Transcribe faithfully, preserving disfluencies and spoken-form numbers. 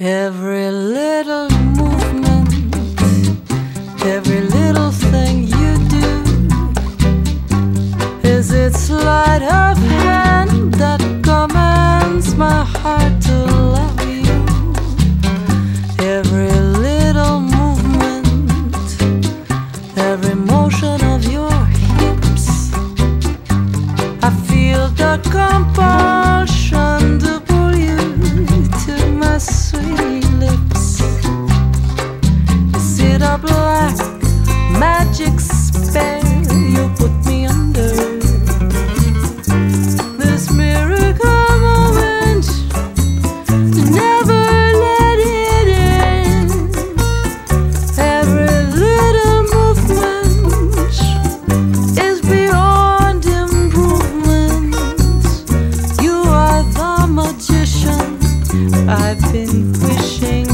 Every little movement, every little thing you do, is it sleight of hand that commands my heart to love you? Every little movement, every motion of your hips, I feel the compulsion to pull you to my sweet lips. Is it a black magic spell you put me under? This miracle moment, never let it end. Every little movement is beyond improvement. You are the magician I've been wishing.